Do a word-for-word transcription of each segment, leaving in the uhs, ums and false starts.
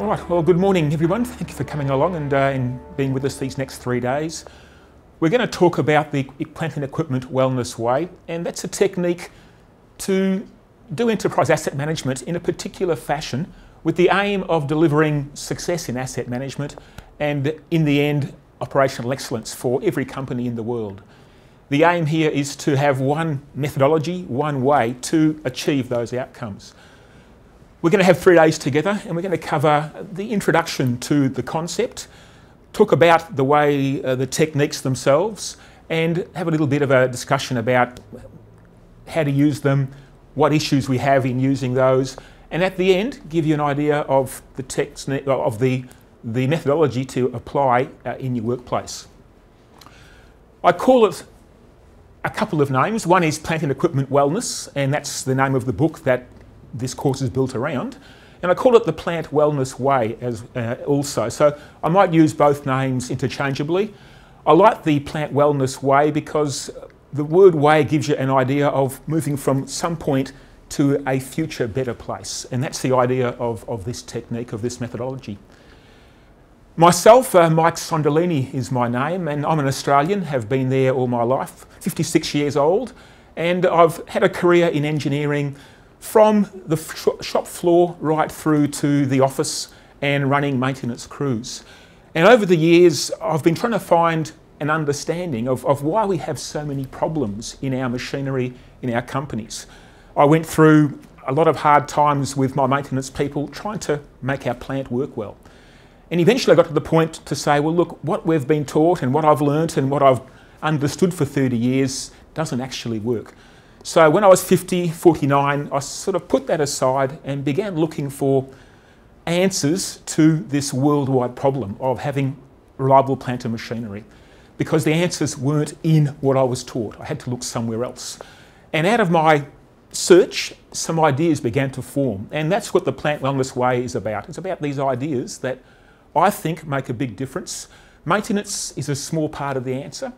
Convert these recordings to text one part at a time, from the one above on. All right, well, good morning, everyone. Thank you for coming along and, uh, and being with us these next three days. We're going to talk about the Plant and Equipment Wellness Way, and that's a technique to do enterprise asset management in a particular fashion with the aim of delivering success in asset management and, in the end, operational excellence for every company in the world. The aim here is to have one methodology, one way to achieve those outcomes. We're going to have three days together and we're going to cover the introduction to the concept, talk about the way uh, the techniques themselves, and have a little bit of a discussion about how to use them, what issues we have in using those, and at the end give you an idea of the techni- of the, the methodology to apply uh, in your workplace. I call it a couple of names. One is Plant and Equipment Wellness, and that's the name of the book that this course is built around, and I call it the Plant Wellness Way as uh, also, so I might use both names interchangeably. I like the Plant Wellness Way because the word way gives you an idea of moving from some point to a future better place, and that's the idea of, of this technique, of this methodology. Myself, uh, Mike Sondalini is my name, and I'm an Australian, have been there all my life, fifty-six years old, and I've had a career in engineering from the shop floor right through to the office and running maintenance crews. And over the years, I've been trying to find an understanding of, of why we have so many problems in our machinery, in our companies. I went through a lot of hard times with my maintenance people trying to make our plant work well. And eventually I got to the point to say, well, look, what we've been taught and what I've learnt and what I've understood for thirty years doesn't actually work. So when I was fifty, forty-nine, I sort of put that aside and began looking for answers to this worldwide problem of having reliable plant and machinery, because the answers weren't in what I was taught. I had to look somewhere else. And out of my search, some ideas began to form, and that's what the Plant Wellness Way is about. It's about these ideas that I think make a big difference. Maintenance is a small part of the answer.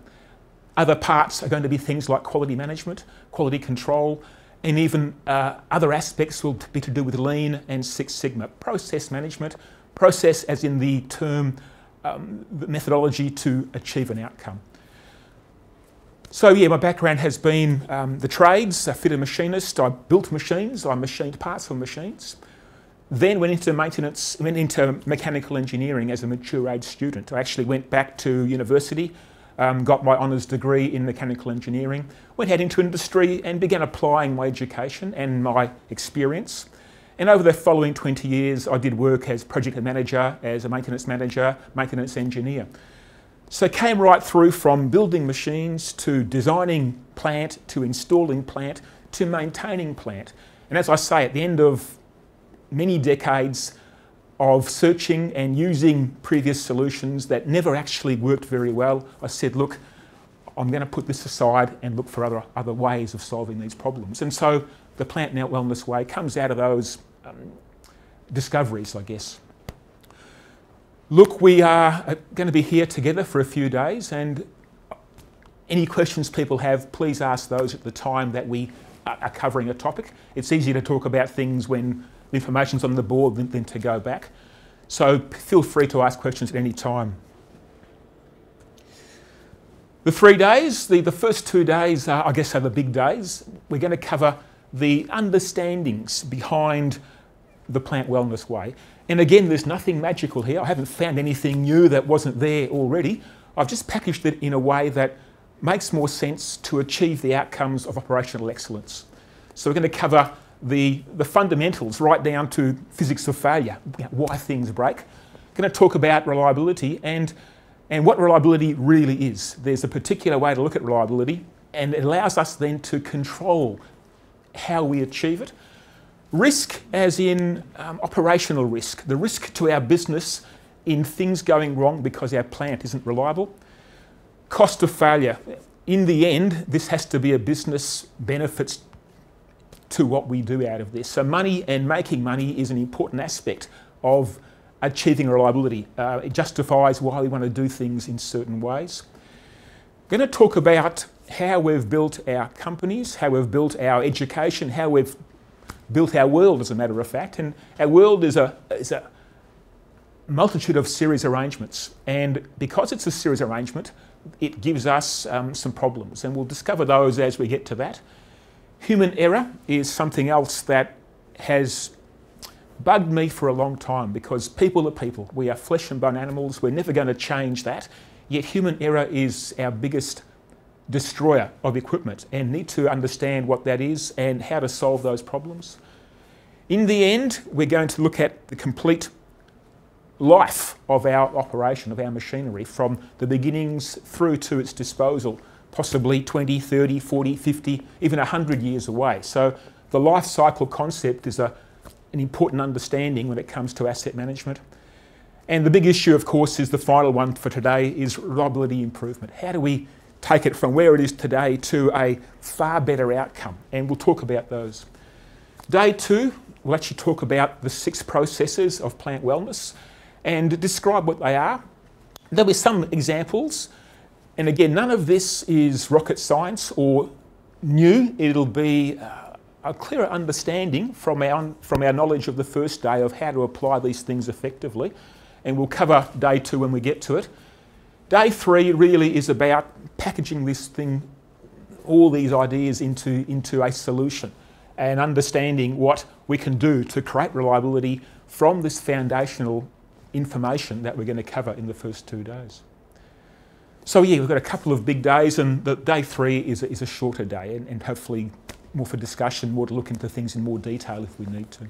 Other parts are going to be things like quality management, quality control, and even uh, other aspects will be to do with Lean and Six Sigma. Process management, process as in the term um, methodology to achieve an outcome. So yeah, my background has been um, the trades, a fitter machinist. I built machines, I machined parts for machines. Then went into maintenance, went into mechanical engineering as a mature age student. I actually went back to university, Um, got my honours degree in mechanical engineering, went out into industry and began applying my education and my experience. And over the following twenty years, I did work as project manager, as a maintenance manager, maintenance engineer. So came right through from building machines to designing plant, to installing plant, to maintaining plant. And as I say, at the end of many decades of searching and using previous solutions that never actually worked very well, I said, look, I'm going to put this aside and look for other, other ways of solving these problems. And so the Plant Wellness Way comes out of those um, discoveries, I guess. Look, we are going to be here together for a few days, and any questions people have, please ask those at the time that we are covering a topic. It's easier to talk about things when the information's on the board than, than to go back. So feel free to ask questions at any time. The three days, the, the first two days are, I guess, are the big days. We're going to cover the understandings behind the Plant Wellness Way. And again, there's nothing magical here. I haven't found anything new that wasn't there already. I've just packaged it in a way that makes more sense to achieve the outcomes of operational excellence. So we're going to cover The, the fundamentals right down to physics of failure, why things break. I'm going to talk about reliability and, and what reliability really is. There's a particular way to look at reliability, and it allows us then to control how we achieve it. Risk as in um, operational risk, the risk to our business in things going wrong because our plant isn't reliable. Cost of failure. In the end, this has to be a business benefits to what we do out of this. So money and making money is an important aspect of achieving reliability. Uh, it justifies why we want to do things in certain ways. I'm going to talk about how we've built our companies, how we've built our education, how we've built our world, as a matter of fact. And our world is a, is a, multitude of series arrangements, and because it's a series arrangement, it gives us um, some problems, and we'll discover those as we get to that. Human error is something else that has bugged me for a long time, because people are people. We are flesh and bone animals. We're never going to change that. Yet human error is our biggest destroyer of equipment, and need to understand what that is and how to solve those problems. In the end, we're going to look at the complete life of our operation, of our machinery, from the beginnings through to its disposal, possibly twenty, thirty, forty, fifty, even one hundred years away. So the life cycle concept is a, an important understanding when it comes to asset management. And the big issue, of course, is the final one for today, is reliability improvement. How do we take it from where it is today to a far better outcome? And we'll talk about those. Day two, we'll actually talk about the six processes of plant wellness and describe what they are. There'll be some examples, and again, none of this is rocket science or new. It'll be uh, a clearer understanding from our, from our knowledge of the first day of how to apply these things effectively, and we'll cover day two when we get to it. Day three really is about packaging this thing, all these ideas into, into a solution, and understanding what we can do to create reliability from this foundational information that we're going to cover in the first two days. So yeah, we've got a couple of big days, and the day three is a, is a shorter day, and, and hopefully more for discussion, more to look into things in more detail if we need to.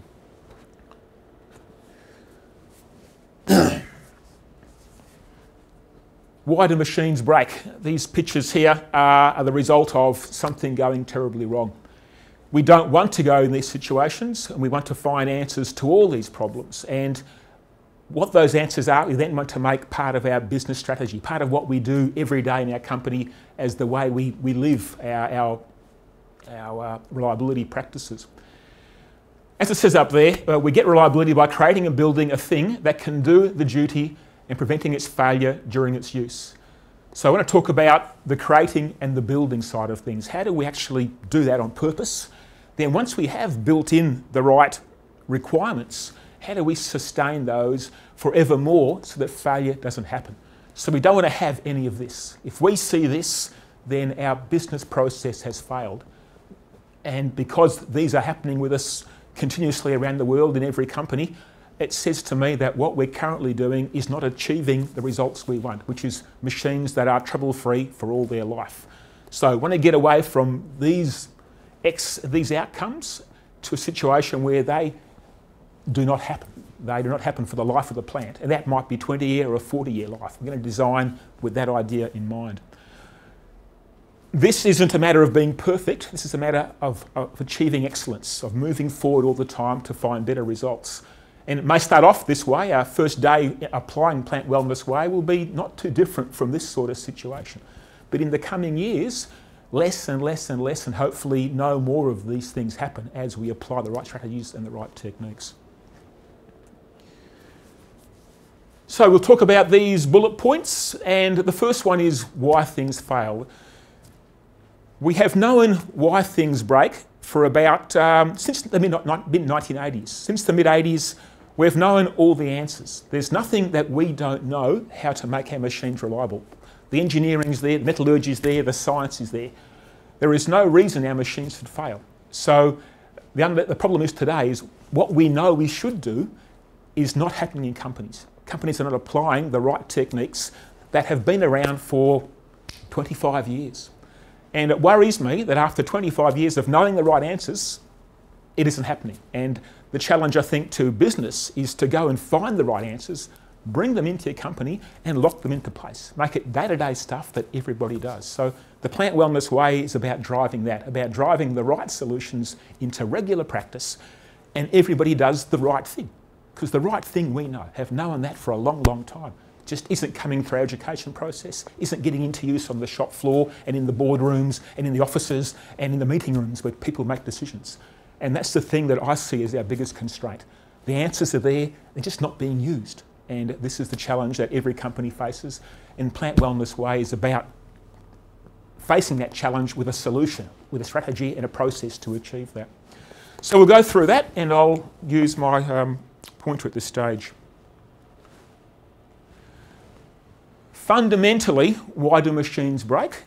Why do machines break? These pictures here are, are the result of something going terribly wrong. We don't want to go in these situations, and we want to find answers to all these problems, and what those answers are, we then want to make part of our business strategy, part of what we do every day in our company as the way we, we live our, our, our uh, reliability practices. As it says up there, uh, we get reliability by creating and building a thing that can do the duty and preventing its failure during its use. So I want to talk about the creating and the building side of things. How do we actually do that on purpose? Then once we have built in the right requirements, how do we sustain those forevermore so that failure doesn't happen? So we don't want to have any of this. If we see this, then our business process has failed. And because these are happening with us continuously around the world in every company, it says to me that what we're currently doing is not achieving the results we want, which is machines that are trouble-free for all their life. So I want to get away from these, ex these outcomes to a situation where they do not happen. They do not happen for the life of the plant, and that might be twenty year or a forty year life. We're going to design with that idea in mind. This isn't a matter of being perfect. This is a matter of, of achieving excellence, of moving forward all the time to find better results. And it may start off this way. Our first day applying Plant Wellness Way will be not too different from this sort of situation. But in the coming years, less and less and less, and hopefully no more of these things happen as we apply the right strategies and the right techniques. So we'll talk about these bullet points, and the first one is why things fail. We have known why things break for about, um, since the mid nineteen eighties. Since the mid eighties, we've known all the answers. There's nothing that we don't know how to make our machines reliable. The engineering's there, the metallurgy's there, the science is there. There is no reason our machines should fail. So the, the problem is today is what we know we should do is not happening in companies. Companies are not applying the right techniques that have been around for twenty-five years. And it worries me that after twenty-five years of knowing the right answers, it isn't happening. And the challenge, I think, to business is to go and find the right answers, bring them into your company and lock them into place. Make it day-to-day stuff that everybody does. So the Plant Wellness Way is about driving that, about driving the right solutions into regular practice, and everybody does the right thing. Because the right thing we know, have known that for a long, long time, just isn't coming through our education process, isn't getting into use on the shop floor and in the boardrooms and in the offices and in the meeting rooms where people make decisions. And that's the thing that I see as our biggest constraint. The answers are there, they're just not being used. And this is the challenge that every company faces. And Plant Wellness Way is about facing that challenge with a solution, with a strategy and a process to achieve that. So we'll go through that, and I'll use my um, pointer at this stage. fundamentally, why do machines break?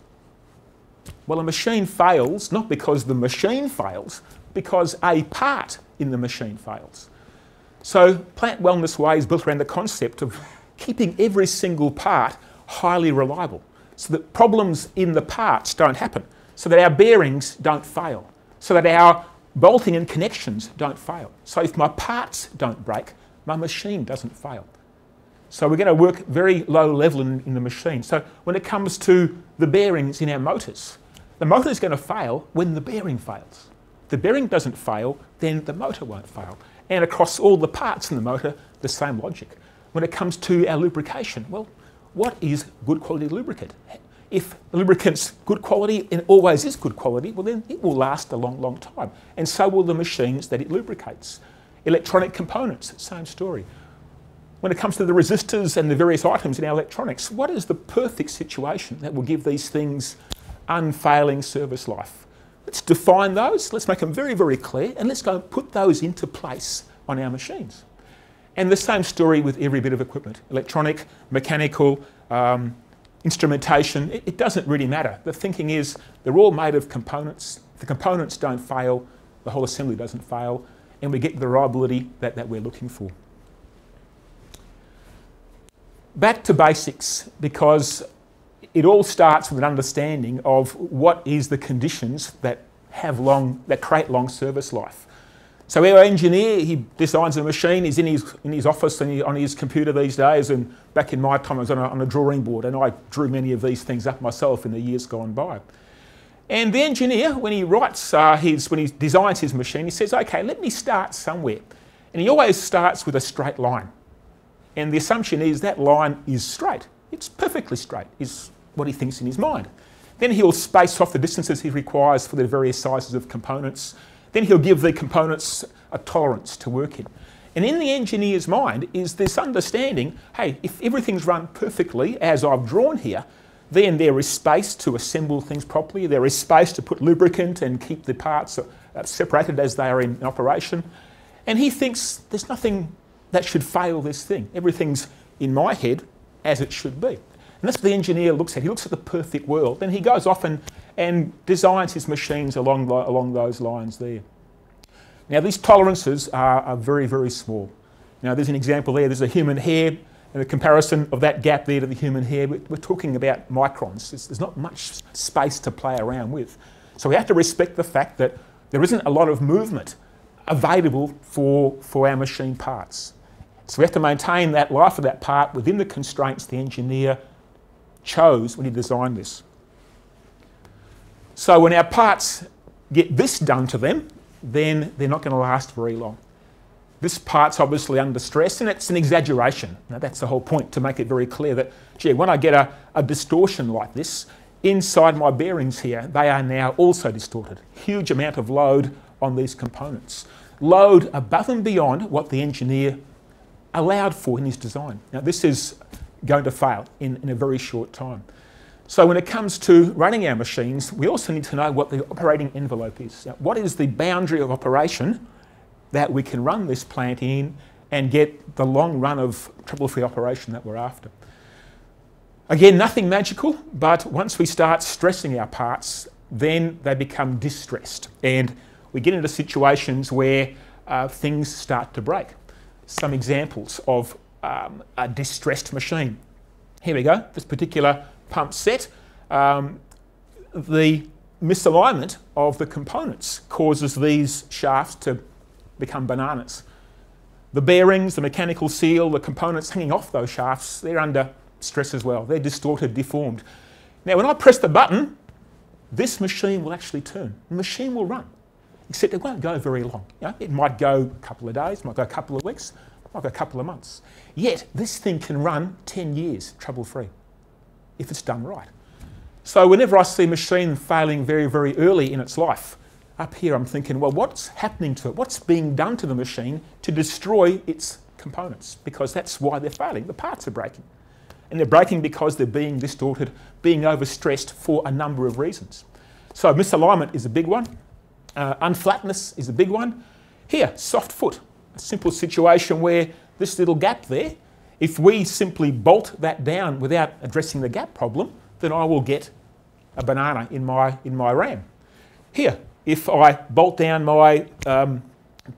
Well, a machine fails not because the machine fails, because a part in the machine fails. So Plant Wellness Way is built around the concept of keeping every single part highly reliable, so that problems in the parts don't happen, so that our bearings don't fail, so that our bolting and connections don't fail. So if my parts don't break, my machine doesn't fail. So we're going to work very low level in, in the machine. So when it comes to the bearings in our motors, the motor is going to fail when the bearing fails. If the bearing doesn't fail, then the motor won't fail. And across all the parts in the motor, the same logic. When it comes to our lubrication, well, what is good quality lubricant? If the lubricant's good quality and always is good quality, well then it will last a long, long time. And so will the machines that it lubricates. Electronic components, same story. When it comes to the resistors and the various items in our electronics, what is the perfect situation that will give these things unfailing service life? Let's define those, let's make them very, very clear, and let's go and put those into place on our machines. And the same story with every bit of equipment, electronic, mechanical, um, instrumentation, it, it doesn't really matter. The thinking is they're all made of components. If the components don't fail, the whole assembly doesn't fail, and we get the reliability that, that we're looking for. Back to basics, because it all starts with an understanding of what is the conditions that have long, that create long service life. So our engineer, he designs a machine, he's in his, in his office and he, on his computer these days, and back in my time I was on a, on a drawing board, and I drew many of these things up myself in the years gone by. And the engineer, when he writes uh, his, when he designs his machine, he says, okay, let me start somewhere. And he always starts with a straight line. And the assumption is that line is straight. It's perfectly straight, is what he thinks in his mind. Then he'll space off the distances he requires for the various sizes of components. Then he'll give the components a tolerance to work in. And in the engineer's mind is this understanding, hey, if everything's run perfectly as I've drawn here, then there is space to assemble things properly, there is space to put lubricant and keep the parts separated as they are in operation. And he thinks there's nothing that should fail this thing. Everything's in my head as it should be. And that's what the engineer looks at. He looks at the perfect world. Then he goes off and, and designs his machines along, the, along those lines there. Now these tolerances are, are very, very small. Now there's an example there. There's a human hair, and the comparison of that gap there to the human hair, we're, we're talking about microns. It's, there's not much space to play around with. So we have to respect the fact that there isn't a lot of movement available for, for our machine parts. So we have to maintain that life of that part within the constraints the engineer chose when he designed this. So when our parts get this done to them, then they're not going to last very long. This part's obviously under stress, and it's an exaggeration. Now that's the whole point, to make it very clear that, gee, when I get a, a distortion like this, inside my bearings here, they are now also distorted. Huge amount of load on these components. Load above and beyond what the engineer allowed for in his design. Now this is going to fail in, in a very short time. So when it comes to running our machines, we also need to know what the operating envelope is. Now, what is the boundary of operation that we can run this plant in and get the long run of trouble-free operation that we're after? Again, nothing magical, but once we start stressing our parts, then they become distressed. And we get into situations where uh, things start to break. Some examples of um, a distressed machine. Here we go, this particular pump set, um, the misalignment of the components causes these shafts to become bananas. The bearings, the mechanical seal, the components hanging off those shafts, they're under stress as well. They're distorted, deformed. Now when I press the button, this machine will actually turn. The machine will run, except it won't go very long. You know, it might go a couple of days, might go a couple of weeks, might go a couple of months. Yet this thing can run ten years trouble-free, if it's done right. So whenever I see a machine failing very, very early in its life, up here I'm thinking, well, what's happening to it? What's being done to the machine to destroy its components? Because that's why they're failing. The parts are breaking. And they're breaking because they're being distorted, being overstressed for a number of reasons. So misalignment is a big one. Uh, unflatness is a big one. Here, soft foot. A simple situation where this little gap there If we simply bolt that down without addressing the gap problem, then I will get a banana in my, in my RAM. Here, if I bolt down my um,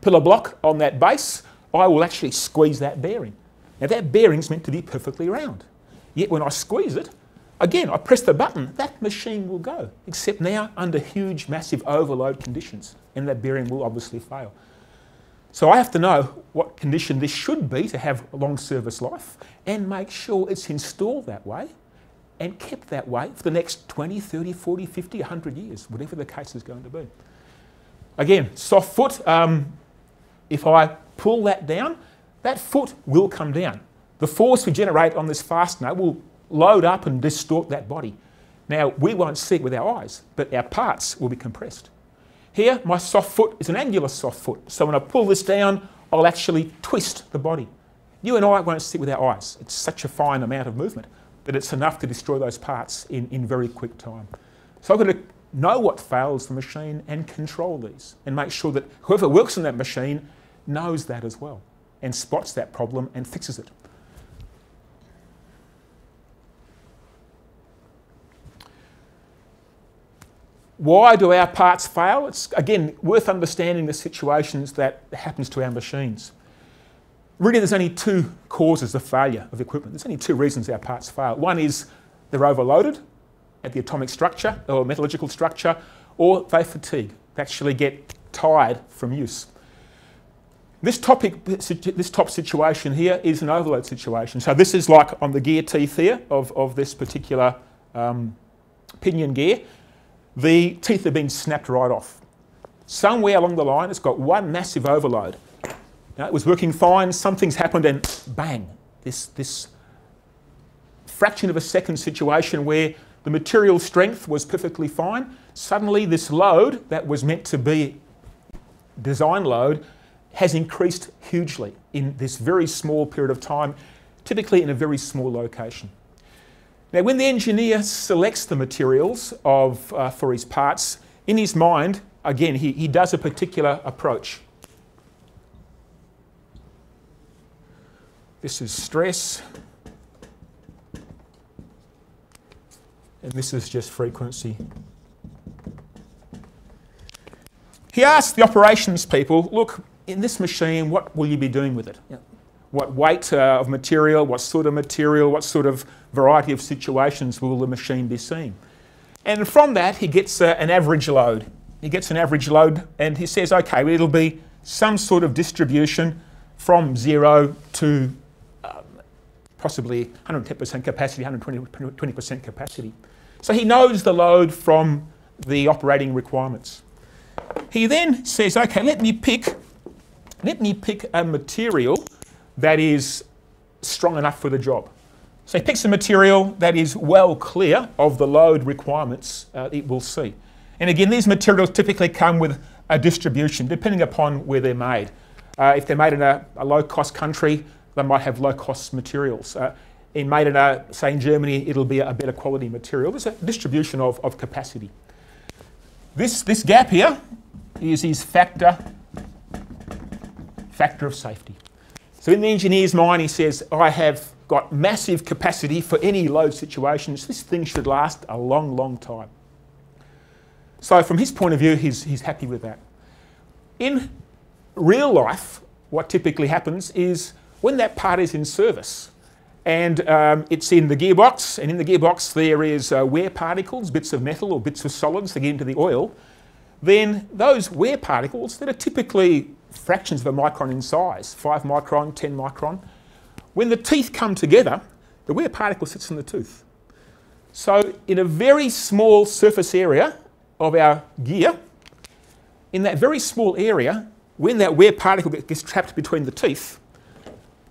pillar block on that base, I will actually squeeze that bearing. Now that bearing's meant to be perfectly round. Yet when I squeeze it, again, I press the button, that machine will go, except now under huge, massive overload conditions, and that bearing will obviously fail. So I have to know what condition this should be to have a long service life and make sure it's installed that way and kept that way for the next twenty, thirty, forty, fifty, one hundred years, whatever the case is going to be. Again, soft foot, um, if I pull that down, that foot will come down. The force we generate on this fastener will load up and distort that body. Now, we won't see it with our eyes, but our parts will be compressed. Here, my soft foot is an angular soft foot, so when I pull this down, I'll actually twist the body. You and I won't see it with our eyes. It's such a fine amount of movement that it's enough to destroy those parts in, in very quick time. So I've got to know what fails the machine and control these and make sure that whoever works on that machine knows that as well and spots that problem and fixes it. Why do our parts fail? It's, again, worth understanding the situations that happens to our machines. Really, there's only two causes of failure of equipment. There's only two reasons our parts fail. One is they're overloaded at the atomic structure or metallurgical structure, or they fatigue. They actually get tired from use. This, topic, this top situation here is an overload situation. So this is like on the gear teeth here of, of this particular um, pinion gear. The teeth have been snapped right off. Somewhere along the line, it's got one massive overload. Now, it was working fine, something's happened and bang, this, this fraction of a second situation where the material strength was perfectly fine, suddenly this load that was meant to be design load has increased hugely in this very small period of time, typically in a very small location. Now, when the engineer selects the materials of, uh, for his parts, in his mind, again, he, he does a particular approach. This is stress. And this is just frequency. He asks the operations people, look, in this machine, what will you be doing with it? Yeah. What weight uh, of material, what sort of material, what sort of variety of situations will the machine be seeing? And from that, he gets uh, an average load. He gets an average load and he says, okay, it'll be some sort of distribution from zero to um, possibly one hundred ten percent capacity, one hundred twenty percent capacity. So he knows the load from the operating requirements. He then says, okay, let me pick, let me pick a material that is strong enough for the job. So he picks a material that is well clear of the load requirements uh, it will see. And again, these materials typically come with a distribution depending upon where they're made. Uh, if they're made in a, a low-cost country, they might have low-cost materials. Uh, if made in, a, say, in Germany, it'll be a better quality material. There's a distribution of, of capacity. This, this gap here is his factor, factor of safety. So in the engineer's mind, he says, I have got massive capacity for any load situations. This thing should last a long, long time. So from his point of view, he's, he's happy with that. In real life, what typically happens is when that part is in service and um, it's in the gearbox, and in the gearbox there is uh, wear particles, bits of metal or bits of solids that get into the oil, then those wear particles that are typically fractions of a micron in size, five micron, ten micron. When the teeth come together, the wear particle sits in the tooth. So in a very small surface area of our gear, in that very small area, when that wear particle gets trapped between the teeth,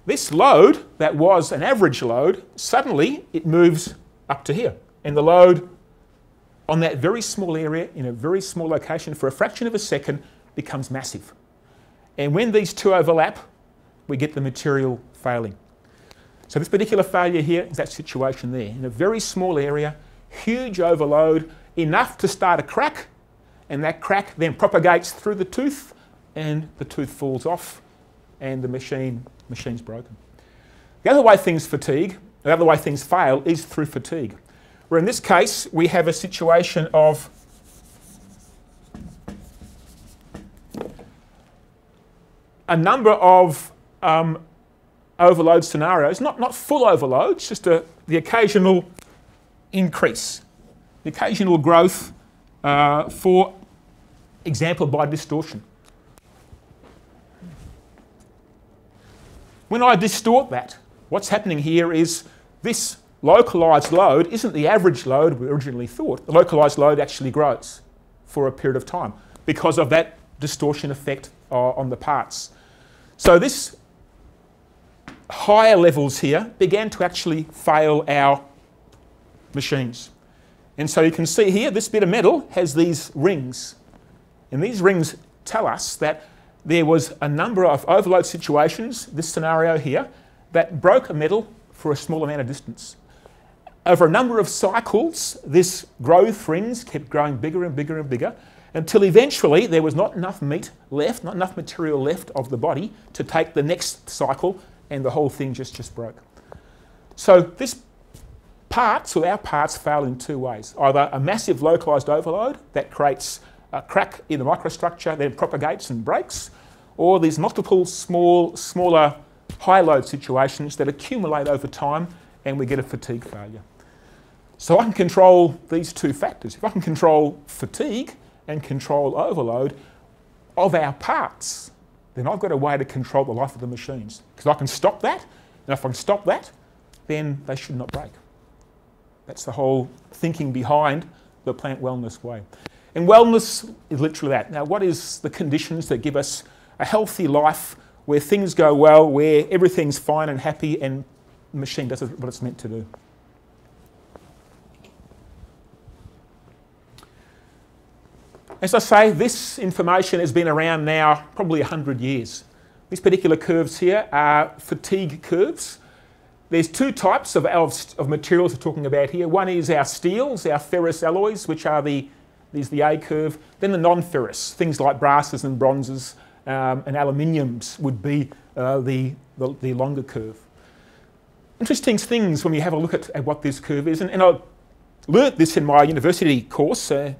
this load that was an average load, suddenly it moves up to here. And the load on that very small area, in a very small location, for a fraction of a second, becomes massive. And when these two overlap, we get the material failing. So this particular failure here is that situation there. In a very small area, huge overload, enough to start a crack, and that crack then propagates through the tooth, and the tooth falls off, and the machine, machine's broken. The other way things fatigue, the other way things fail, is through fatigue. Where in this case, we have a situation of a number of um, overload scenarios, not, not full overloads, just a, the occasional increase, the occasional growth, uh, for example, by distortion. When I distort that, what's happening here is this localised load isn't the average load we originally thought. The localised load actually grows for a period of time because of that distortion effect uh, on the parts. So this higher levels here began to actually fail our machines. And so you can see here this bit of metal has these rings. And these rings tell us that there was a number of overload situations, this scenario here, that broke a metal for a small amount of distance. Over a number of cycles, this growth rings kept growing bigger and bigger and bigger until eventually there was not enough meat left, not enough material left of the body to take the next cycle, and the whole thing just, just broke. So this parts, or our parts, fail in two ways. Either a massive localised overload that creates a crack in the microstructure, then propagates and breaks, or these multiple small, smaller high load situations that accumulate over time and we get a fatigue failure. So I can control these two factors. If I can control fatigue and control overload of our parts, then I've got a way to control the life of the machines. Because I can stop that, and if I can stop that, then they should not break. That's the whole thinking behind the Plant Wellness Way. And wellness is literally that. Now, what is the conditions that give us a healthy life where things go well, where everything's fine and happy and the machine does what it's meant to do? As I say, this information has been around now probably a hundred years. These particular curves here are fatigue curves. There's two types of, of materials we're talking about here. One is our steels, our ferrous alloys, which are the is the A curve, then the non-ferrous, things like brasses and bronzes um, and aluminiums would be uh, the, the, the longer curve. Interesting things when you have a look at, at what this curve is, and, and I learnt this in my university course. Uh,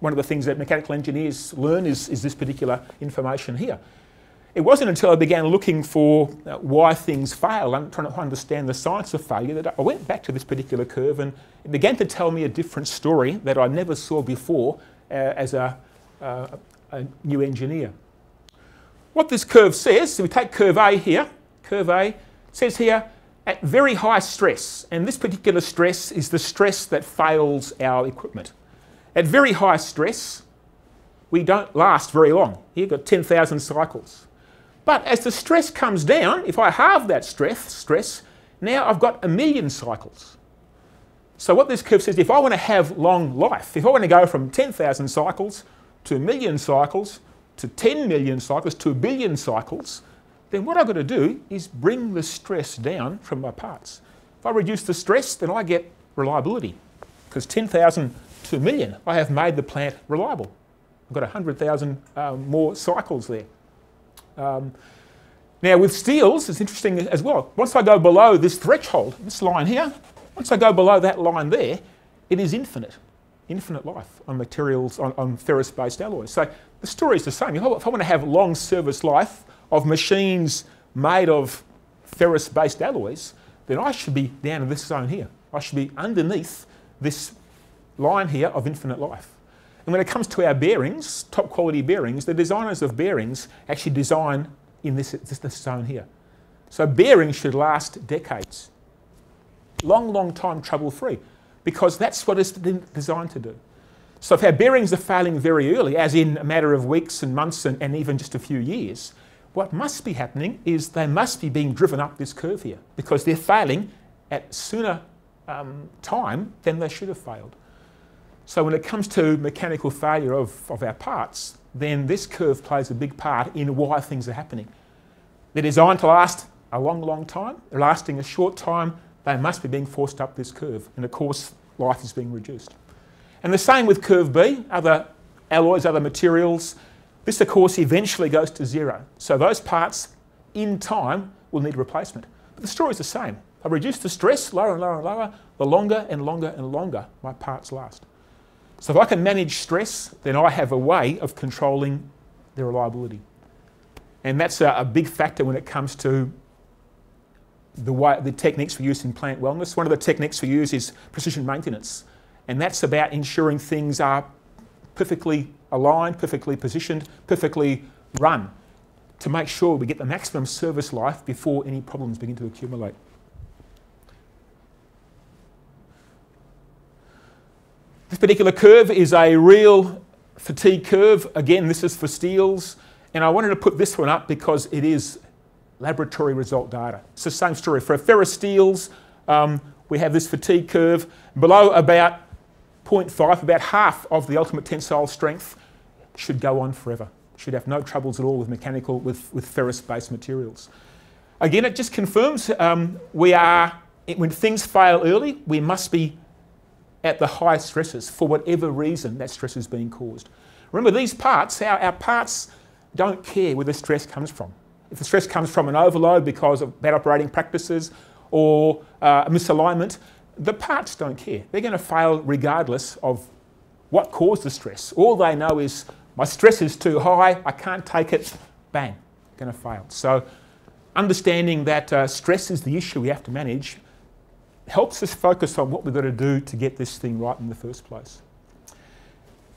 one of the things that mechanical engineers learn is, is this particular information here. It wasn't until I began looking for uh, why things fail and trying to understand the science of failure that I went back to this particular curve, and it began to tell me a different story that I never saw before uh, as a, uh, a new engineer. What this curve says, so we take curve A here, curve A says here at very high stress, and this particular stress is the stress that fails our equipment. At very high stress, we don't last very long. Here you've got ten thousand cycles. But as the stress comes down, if I halve that stress, stress, now I've got a million cycles. So what this curve says, if I want to have long life, if I want to go from ten thousand cycles to a million cycles, to ten million cycles, to a billion cycles, then what I've got to do is bring the stress down from my parts. If I reduce the stress, then I get reliability. Because ten thousand to a million, I have made the plant reliable. I've got one hundred thousand um, more cycles there. Um, now with steels, it's interesting as well. Once I go below this threshold, this line here, once I go below that line there, it is infinite, infinite life on materials, on, on ferrous-based alloys. So the story is the same. If I, if I want to have long service life of machines made of ferrous-based alloys, then I should be down in this zone here. I should be underneath this line here of infinite life. And when it comes to our bearings, top quality bearings, the designers of bearings actually design in this, this, this zone here. So bearings should last decades. Long, long time trouble-free, because that's what it's designed to do. So if our bearings are failing very early, as in a matter of weeks and months and, and even just a few years, what must be happening is they must be being driven up this curve here, because they're failing at sooner um, time than they should have failed. So when it comes to mechanical failure of, of our parts, then this curve plays a big part in why things are happening. They're designed to last a long, long time. They're lasting a short time. They must be being forced up this curve. And of course, life is being reduced. And the same with curve B, other alloys, other materials. This, of course, eventually goes to zero. So those parts, in time, will need replacement. But the story's the same. I reduce the stress lower and lower and lower, the longer and longer and longer my parts last. So if I can manage stress, then I have a way of controlling their reliability. And that's a, a big factor when it comes to the, way, the techniques we use in plant wellness. One of the techniques we use is precision maintenance. And that's about ensuring things are perfectly aligned, perfectly positioned, perfectly run, to make sure we get the maximum service life before any problems begin to accumulate. This particular curve is a real fatigue curve. Again, this is for steels. And I wanted to put this one up because it is laboratory result data. It's the same story. For ferrous steels, um, we have this fatigue curve. Below about zero point five, about half of the ultimate tensile strength should go on forever. Should have no troubles at all with mechanical, with, with ferrous-based materials. Again, it just confirms um, we are, it, when things fail early, we must be at the high stresses for whatever reason that stress is being caused. Remember, these parts, our, our parts don't care where the stress comes from. If the stress comes from an overload because of bad operating practices or uh, a misalignment, the parts don't care. They're going to fail regardless of what caused the stress. All they know is my stress is too high, I can't take it, bang, going to fail. So understanding that uh, stress is the issue we have to manage helps us focus on what we've got to do to get this thing right in the first place.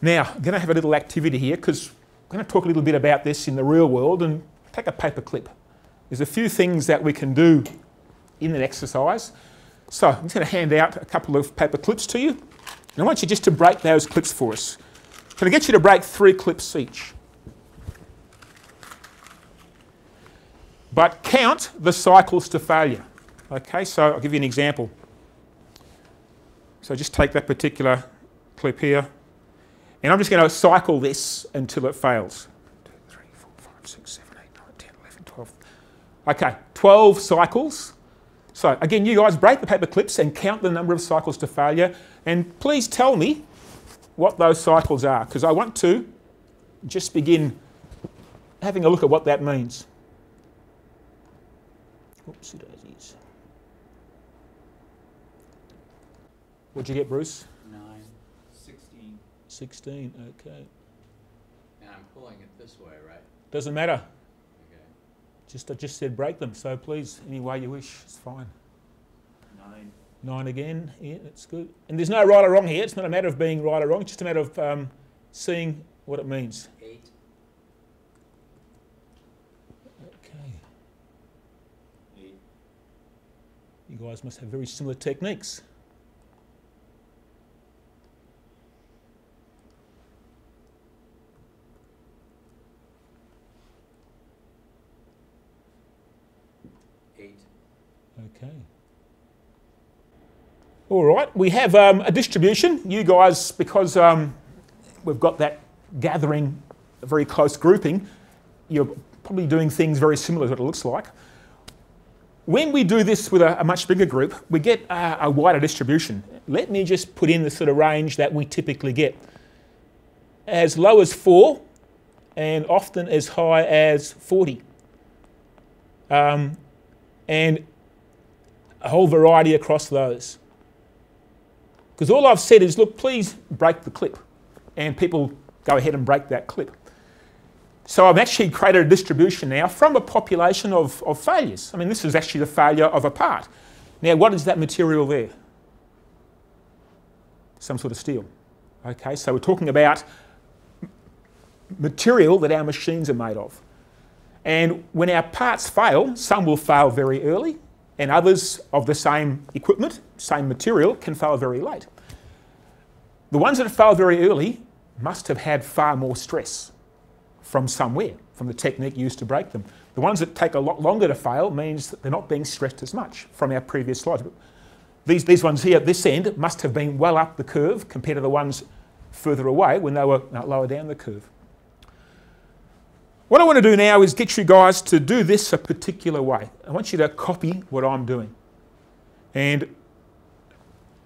Now, I'm going to have a little activity here because I'm going to talk a little bit about this in the real world and take a paper clip. There's a few things that we can do in an exercise. So I'm just going to hand out a couple of paper clips to you. And I want you just to break those clips for us. I'm going to get you to break three clips each. But count the cycles to failure. Okay, so I'll give you an example. So just take that particular clip here, and I'm just going to cycle this until it fails. two, three, four, five, six, seven, eight, nine, ten, eleven, twelve. Okay, twelve cycles. So again, you guys break the paper clips and count the number of cycles to failure, and please tell me what those cycles are, because I want to just begin having a look at what that means. Oopsie daisies. What'd you get, Bruce? Nine. Sixteen. Sixteen, okay. And I'm pulling it this way, right? Doesn't matter. Okay. Just, I just said break them, so please, any way you wish, it's fine. Nine. Nine again, yeah, that's good. And there's no right or wrong here, it's not a matter of being right or wrong, it's just a matter of um, seeing what it means. Eight. Okay. Eight. You guys must have very similar techniques. Okay. All right, we have um, a distribution. You guys, because um, we've got that gathering, a very close grouping, you're probably doing things very similar to what it looks like. When we do this with a, a much bigger group, we get uh, a wider distribution. Let me just put in the sort of range that we typically get. As low as four and often as high as forty. Um, and a whole variety across those. Because all I've said is, look, please break the clip. And people go ahead and break that clip. So I've actually created a distribution now from a population of, of failures. I mean, this is actually the failure of a part. Now, what is that material there? Some sort of steel. Okay, so we're talking about material that our machines are made of. And when our parts fail, some will fail very early, and others of the same equipment, same material, can fail very late. The ones that fail very early must have had far more stress from somewhere, from the technique used to break them. The ones that take a lot longer to fail means that they're not being stressed as much from our previous slides. These, these ones here at this end must have been well up the curve compared to the ones further away when they were lower down the curve. What I want to do now is get you guys to do this a particular way. I want you to copy what I'm doing. And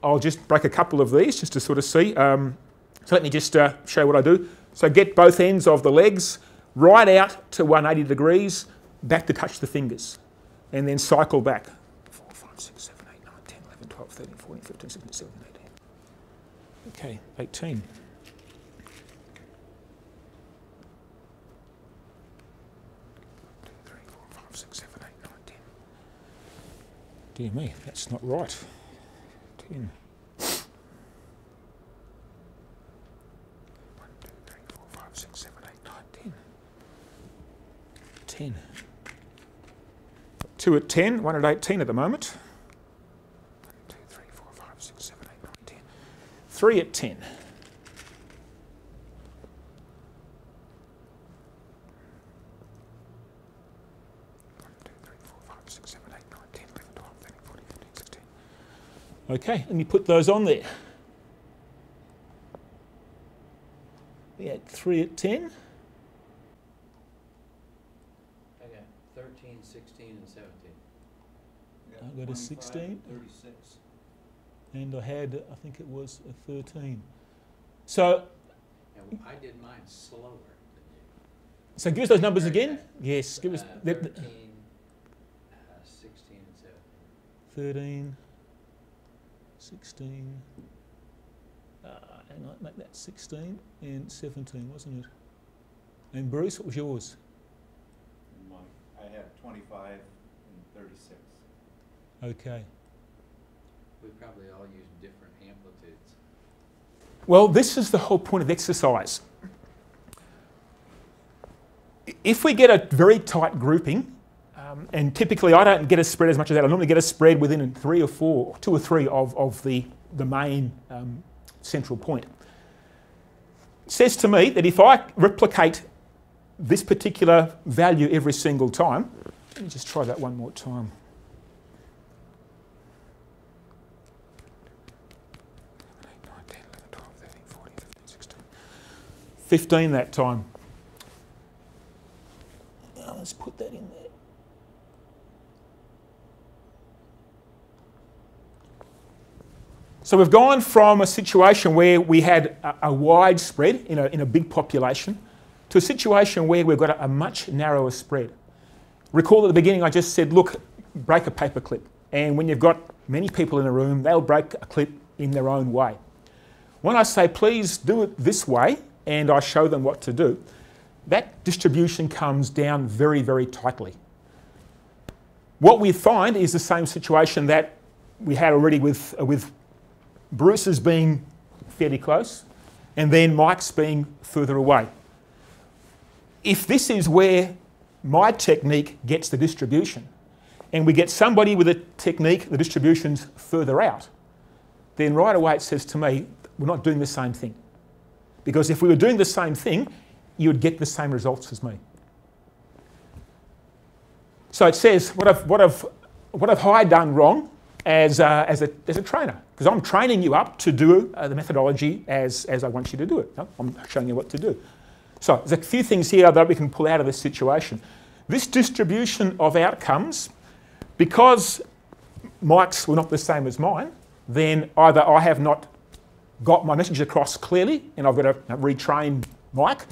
I'll just break a couple of these just to sort of see. Um, so let me just uh, show what I do. So get both ends of the legs right out to one hundred eighty degrees, back to touch the fingers, and then cycle back. six, seven, eight, nine, ten, eleven, twelve, thirteen, fourteen, fifteen, sixteen, seventeen, eighteen. Okay, eighteen. one, two, three, four, five, six, seven, eight, nine, ten. Dear me, that's not right. ten. ten. Two at ten, one at eighteen at the moment. one, two, three, four, five, six, seven, eight, nine, ten. three at ten. one, two, three, four, five, six, seven, eight, nine, ten, eleven, twelve, thirteen, fourteen, fifteen, sixteen. Okay, and you put those on there. We had three at ten. thirteen, sixteen, and seventeen. I got a sixteen. thirty-six. And I had, I think it was a thirteen. So. Now, I did mine slower than you. So give us those numbers again. Yes, give us. Uh, thirteen, uh, sixteen, and seventeen. thirteen, sixteen. Uh, hang on, make that sixteen and seventeen, wasn't it? And Bruce, what was yours? I have twenty-five and thirty-six. Okay. We probably all use different amplitudes. Well, this is the whole point of exercise. If we get a very tight grouping, um, and typically I don't get a spread as much as that. I normally get a spread within three or four, or two or three of, of the, the main um, central point. It says to me that if I replicate this particular value every single time. Let me just try that one more time. fifteen that time. Now let's put that in there. So we've gone from a situation where we had a, a wide spread in a, in a big population to a situation where we've got a, a much narrower spread. Recall at the beginning I just said, look, break a paper clip. And when you've got many people in a room, they'll break a clip in their own way. When I say, please do it this way, and I show them what to do, that distribution comes down very, very tightly. What we find is the same situation that we had already with, uh, with Bruce's being fairly close, and then Mike's being further away. If this is where my technique gets the distribution, and we get somebody with a technique, the distribution's further out, then right away it says to me, we're not doing the same thing. Because if we were doing the same thing, you would get the same results as me. So it says what I've, what I've, what have I done wrong as, uh, as, a, as a trainer? Because I'm training you up to do uh, the methodology as, as I want you to do it. I'm showing you what to do. So there's a few things here that we can pull out of this situation. This distribution of outcomes, because Mike's were not the same as mine, then either I have not got my message across clearly and I've got to retrain Mike,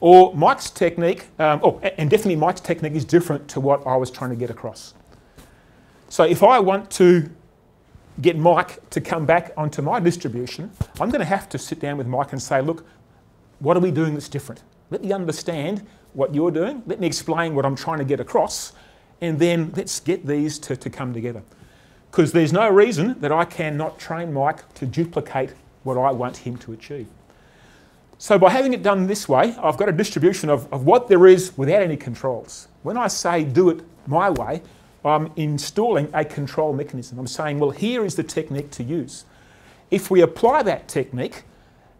or Mike's technique, um, oh, and definitely Mike's technique is different to what I was trying to get across. So if I want to get Mike to come back onto my distribution, I'm going to have to sit down with Mike and say, look, what are we doing that's different? Let me understand what you're doing. Let me explain what I'm trying to get across. And then let's get these to, to come together. Because there's no reason that I cannot train Mike to duplicate what I want him to achieve. So by having it done this way, I've got a distribution of, of what there is without any controls. When I say do it my way, I'm installing a control mechanism. I'm saying, well, here is the technique to use. If we apply that technique,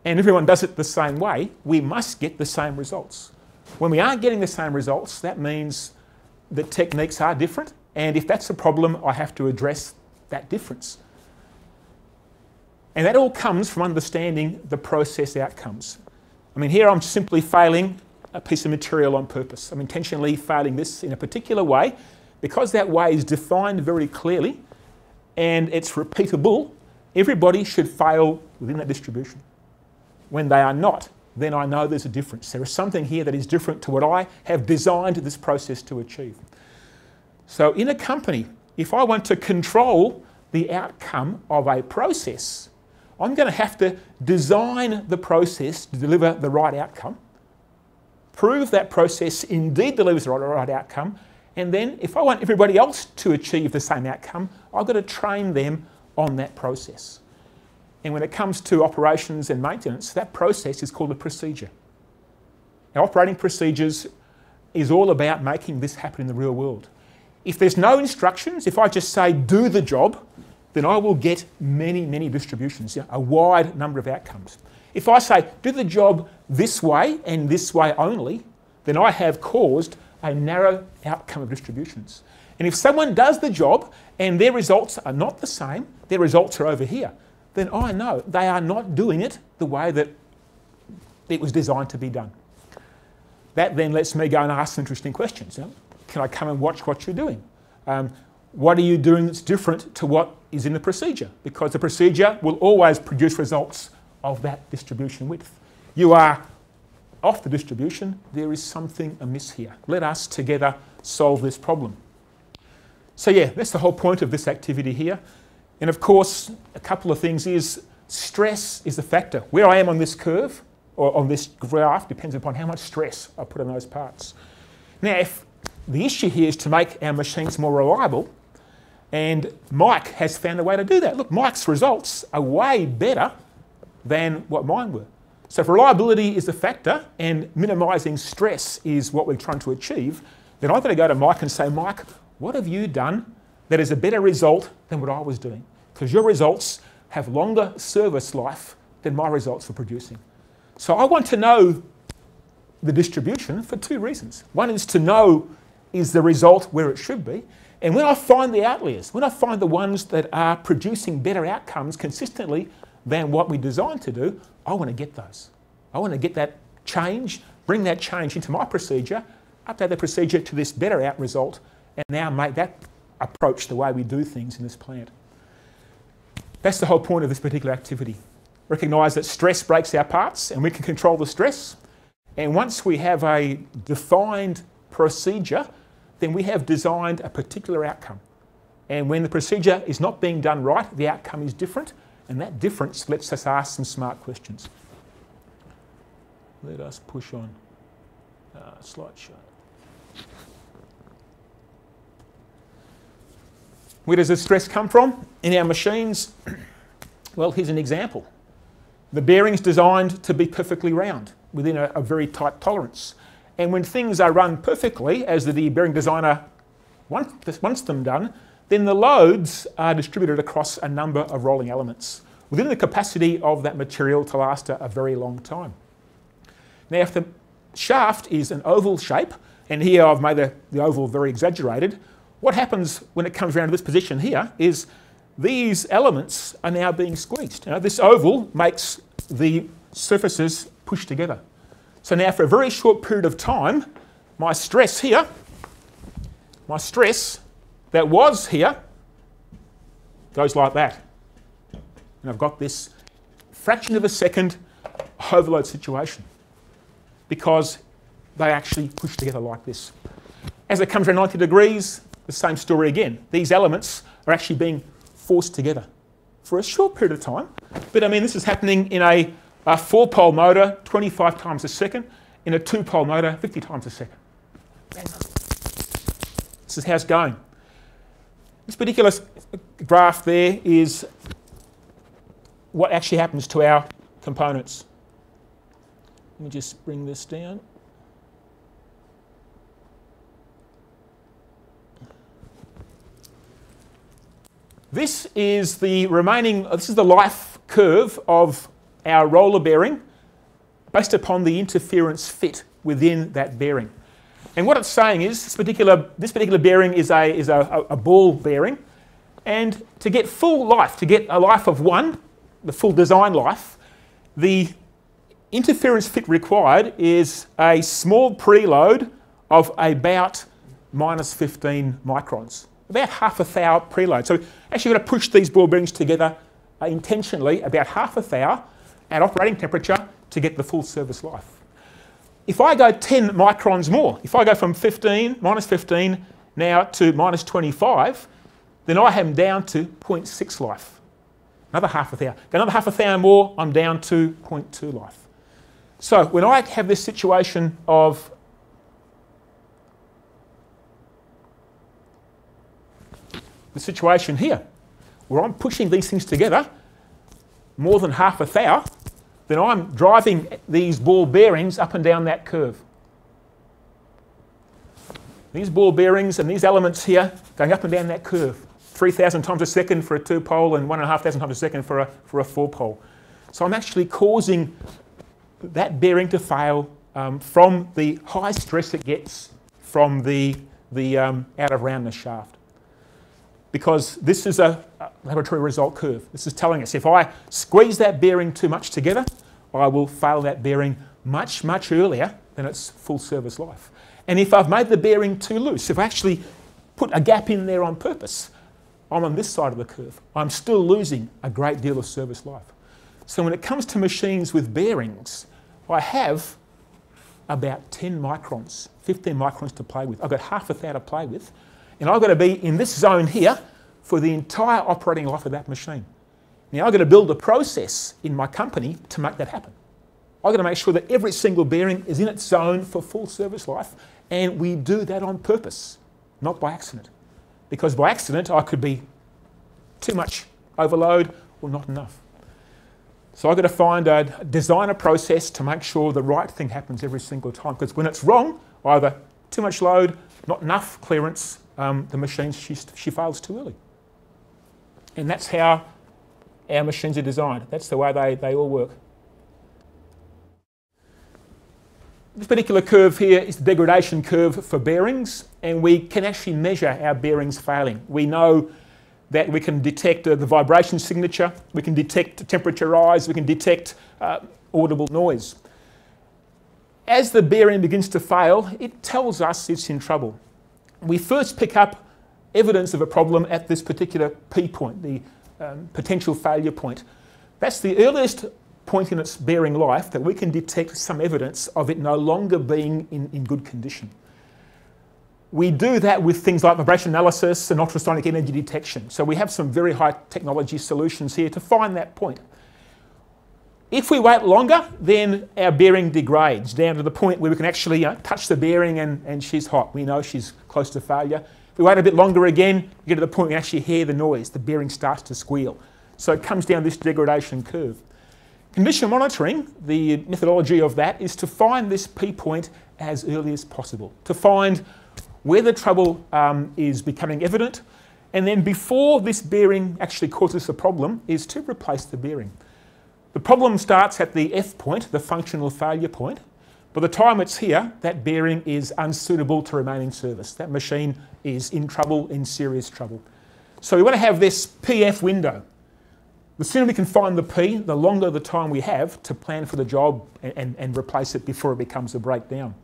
and everyone does it the same way, we must get the same results. When we aren't getting the same results, that means the techniques are different, and if that's a problem, I have to address that difference. And that all comes from understanding the process outcomes. I mean, here I'm simply failing a piece of material on purpose. I'm intentionally failing this in a particular way because that way is defined very clearly and it's repeatable. Everybody should fail within that distribution. When they are not, then I know there's a difference. There is something here that is different to what I have designed this process to achieve. So in a company, if I want to control the outcome of a process, I'm going to have to design the process to deliver the right outcome, prove that process indeed delivers the right outcome, and then if I want everybody else to achieve the same outcome, I've got to train them on that process. And when it comes to operations and maintenance, that process is called a procedure. Now, operating procedures is all about making this happen in the real world. If there's no instructions, if I just say, do the job, then I will get many, many distributions, you know, a wide number of outcomes. If I say, do the job this way and this way only, then I have caused a narrow outcome of distributions. And if someone does the job and their results are not the same, their results are over here, then I know they are not doing it the way that it was designed to be done. That then lets me go and ask some interesting questions. You know? Can I come and watch what you're doing? Um, what are you doing that's different to what is in the procedure? Because the procedure will always produce results of that distribution width. You are off the distribution, there is something amiss here. Let us together solve this problem. So yeah, that's the whole point of this activity here. And of course, a couple of things is stress is a factor. Where I am on this curve, or on this graph, depends upon how much stress I put on those parts. Now, if the issue here is to make our machines more reliable, and Mike has found a way to do that. Look, Mike's results are way better than what mine were. So if reliability is a factor and minimising stress is what we're trying to achieve, then I've got to go to Mike and say, Mike, what have you done that is a better result than what I was doing? Because your results have longer service life than my results were producing. So I want to know the distribution for two reasons. One is to know is the result where it should be. And when I find the outliers, when I find the ones that are producing better outcomes consistently than what we designed to do, I want to get those. I want to get that change, bring that change into my procedure, update the procedure to this better out result, and now make that approach the way we do things in this plant. That's the whole point of this particular activity. Recognise that stress breaks our parts and we can control the stress. And once we have a defined procedure, then we have designed a particular outcome. And when the procedure is not being done right, the outcome is different. And that difference lets us ask some smart questions. Let us push on. Uh, slideshow. Where does the stress come from in our machines? Well, here's an example. The bearing's designed to be perfectly round within a, a very tight tolerance. And when things are run perfectly, as the, the bearing designer wants, wants them done, then the loads are distributed across a number of rolling elements within the capacity of that material to last a, a very long time. Now, if the shaft is an oval shape, and here I've made the, the oval very exaggerated, what happens when it comes around to this position here is these elements are now being squeezed. Now, this oval makes the surfaces push together. So now for a very short period of time, my stress here, my stress that was here goes like that. And I've got this fraction of a second overload situation because they actually push together like this. As it comes around ninety degrees, the same story again. These elements are actually being forced together for a short period of time. But I mean, this is happening in a, a four-pole motor twenty-five times a second, in a two-pole motor fifty times a second. This is how it's going. This particular graph there is what actually happens to our components. Let me just bring this down. This is the remaining, this is the life curve of our roller bearing based upon the interference fit within that bearing. And what it's saying is this particular, this particular bearing is, a, is a, a ball bearing, and to get full life, to get a life of one, the full design life, the interference fit required is a small preload of about minus fifteen microns. About half a thou preload. So actually you're going to push these ball bearings together uh, intentionally about half a thou at operating temperature to get the full service life. If I go ten microns more, if I go from fifteen, minus fifteen now to minus twenty-five, then I am down to zero point six life. Another half a thousand. Another half a thousand more, I'm down to zero point two life. So when I have this situation of the situation here, where I'm pushing these things together more than half a thou, then I'm driving these ball bearings up and down that curve. These ball bearings and these elements here going up and down that curve. three thousand times a second for a two-pole and one thousand five hundred times a second for a, for a four-pole. So I'm actually causing that bearing to fail um, from the high stress it gets from the, the um, out-of-roundness shaft. Because this is a laboratory result curve. This is telling us if I squeeze that bearing too much together, I will fail that bearing much, much earlier than its full service life. And if I've made the bearing too loose, if I actually put a gap in there on purpose, I'm on this side of the curve. I'm still losing a great deal of service life. So when it comes to machines with bearings, I have about ten microns, fifteen microns to play with. I've got half a thou to play with. And I've got to be in this zone here for the entire operating life of that machine. Now I've got to build a process in my company to make that happen. I've got to make sure that every single bearing is in its zone for full service life, and we do that on purpose, not by accident. Because by accident I could be too much overload or not enough. So I've got to find a design a process to make sure the right thing happens every single time. Because when it's wrong, either too much load, not enough clearance, Um, the machine, she, she fails too early. And that's how our machines are designed. That's the way they, they all work. This particular curve here is the degradation curve for bearings, and we can actually measure our bearings failing. We know that we can detect uh, the vibration signature, we can detect temperature rise, we can detect uh, audible noise. As the bearing begins to fail, it tells us it's in trouble. We first pick up evidence of a problem at this particular P point, the um, potential failure point. That's the earliest point in its bearing life that we can detect some evidence of it no longer being in, in good condition. We do that with things like vibration analysis and ultrasonic energy detection. So we have some very high technology solutions here to find that point. If we wait longer, then our bearing degrades down to the point where we can actually you know, touch the bearing and, and she's hot. We know she's close to failure. If we wait a bit longer again, we get to the point where we actually hear the noise. The bearing starts to squeal. So it comes down this degradation curve. Condition monitoring, the methodology of that is to find this P point as early as possible, to find where the trouble um, is becoming evident, and then before this bearing actually causes a problem is to replace the bearing. The problem starts at the F point, the functional failure point. By the time it's here, that bearing is unsuitable to remain in service. That machine is in trouble, in serious trouble. So we want to have this P F window. The sooner we can find the P, the longer the time we have to plan for the job and, and, and replace it before it becomes a breakdown.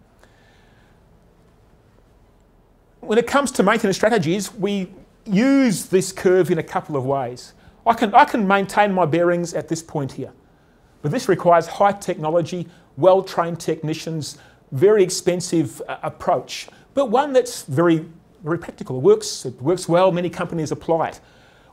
When it comes to maintenance strategies, we use this curve in a couple of ways. I can, I can maintain my bearings at this point here. But this requires high technology, well-trained technicians, very expensive uh, approach, but one that's very, very practical. It works, it works well, many companies apply it.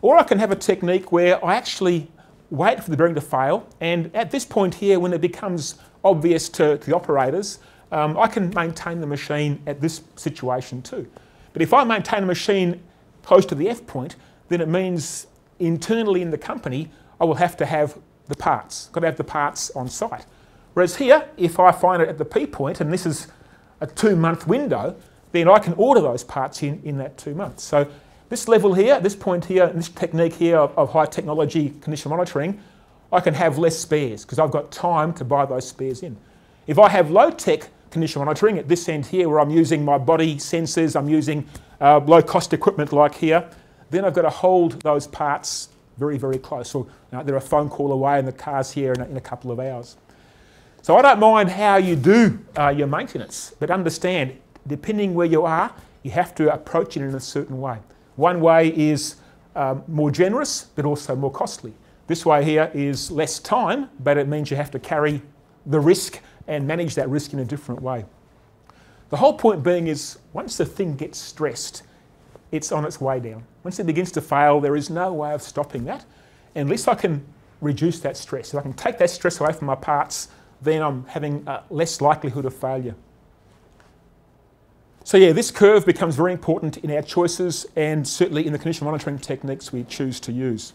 Or I can have a technique where I actually wait for the bearing to fail, and at this point here, when it becomes obvious to, to the operators, um, I can maintain the machine at this situation too. But if I maintain a machine close to the F point, then it means internally in the company, I will have to have the parts. Got to have the parts on site. Whereas here, if I find it at the P point, and this is a two-month window, then I can order those parts in, in that two months. So this level here, this point here, and this technique here of, of high technology condition monitoring, I can have less spares because I've got time to buy those spares in. If I have low-tech condition monitoring at this end here where I'm using my body sensors, I'm using uh, low-cost equipment like here, then I've got to hold those parts very, very close. Or you know, they're a phone call away and the car's here in a, in a couple of hours. So I don't mind how you do uh, your maintenance, but understand, depending where you are, you have to approach it in a certain way. One way is um, more generous, but also more costly. This way here is less time, but it means you have to carry the risk and manage that risk in a different way. The whole point being is, once the thing gets stressed, it's on its way down. Once it begins to fail, there is no way of stopping that. And unless I can reduce that stress, if I can take that stress away from my parts, then I'm having a less likelihood of failure. So yeah, this curve becomes very important in our choices and certainly in the condition monitoring techniques we choose to use.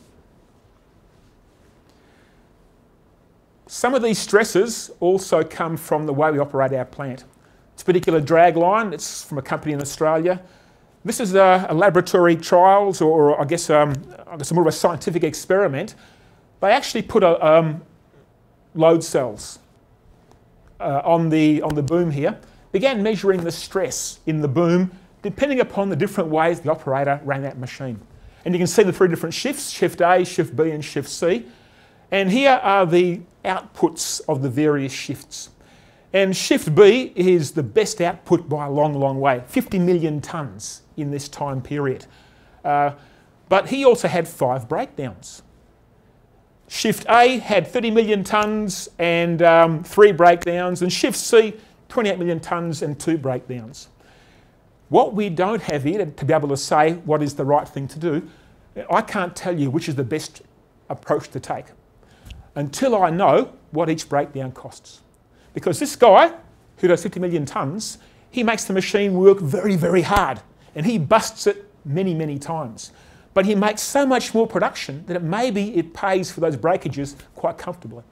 Some of these stresses also come from the way we operate our plant. This particular drag line, it's from a company in Australia. This is a, a laboratory trials, or, or I guess, um, I guess more of a scientific experiment. They actually put a, um, load cells uh, on the, on the boom here, began measuring the stress in the boom depending upon the different ways the operator ran that machine. And you can see the three different shifts, shift A, shift B and shift C. And here are the outputs of the various shifts. And shift B is the best output by a long, long way, fifty million tonnes in this time period. Uh, but he also had five breakdowns. Shift A had thirty million tonnes and um, three breakdowns, and shift C, twenty-eight million tonnes and two breakdowns. What we don't have here, to be able to say what is the right thing to do, I can't tell you which is the best approach to take until I know what each breakdown costs. Because this guy, who does fifty million tonnes, he makes the machine work very, very hard. And he busts it many, many times. But he makes so much more production that it maybe it pays for those breakages quite comfortably.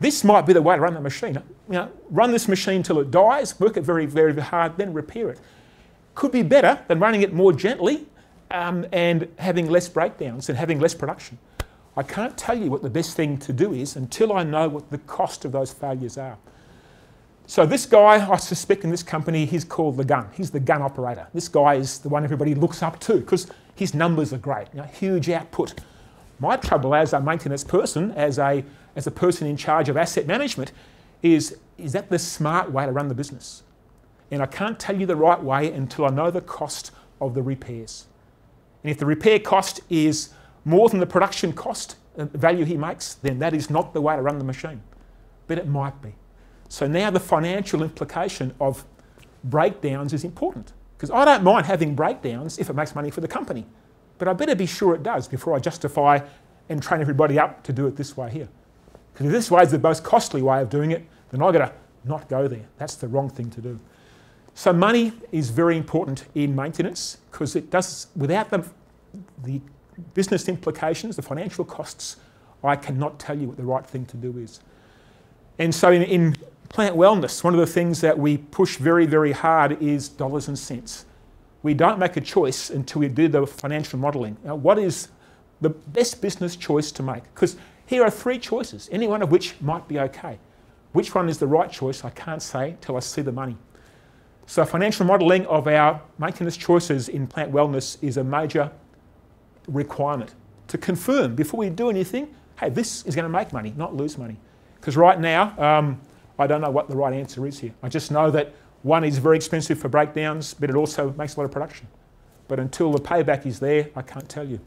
This might be the way to run the machine. You know, run this machine till it dies, work it very, very hard, then repair it. Could be better than running it more gently um, and having less breakdowns and having less production. I can't tell you what the best thing to do is until I know what the cost of those failures are. So this guy, I suspect in this company, he's called the gun. He's the gun operator. This guy is the one everybody looks up to because his numbers are great, you know, huge output. My trouble as a maintenance person, as a, as a person in charge of asset management, is, is that the smart way to run the business? And I can't tell you the right way until I know the cost of the repairs. And if the repair cost is more than the production cost, the value he makes, then that is not the way to run the machine. But it might be. So now the financial implication of breakdowns is important. Because I don't mind having breakdowns if it makes money for the company. But I better be sure it does before I justify and train everybody up to do it this way here. Because if this way is the most costly way of doing it, then I've got to not go there. That's the wrong thing to do. So money is very important in maintenance because it does, without the, the business implications, the financial costs, I cannot tell you what the right thing to do is. And so in, in plant wellness, one of the things that we push very, very hard is dollars and cents. We don't make a choice until we do the financial modelling. Now, what is the best business choice to make? Because here are three choices, any one of which might be okay. Which one is the right choice, I can't say till I see the money. So financial modelling of our maintenance choices in plant wellness is a major requirement to confirm before we do anything, hey, this is going to make money, not lose money. Because right now, um, I don't know what the right answer is here. I just know that one is very expensive for breakdowns, but it also makes a lot of production. But until the payback is there, I can't tell you.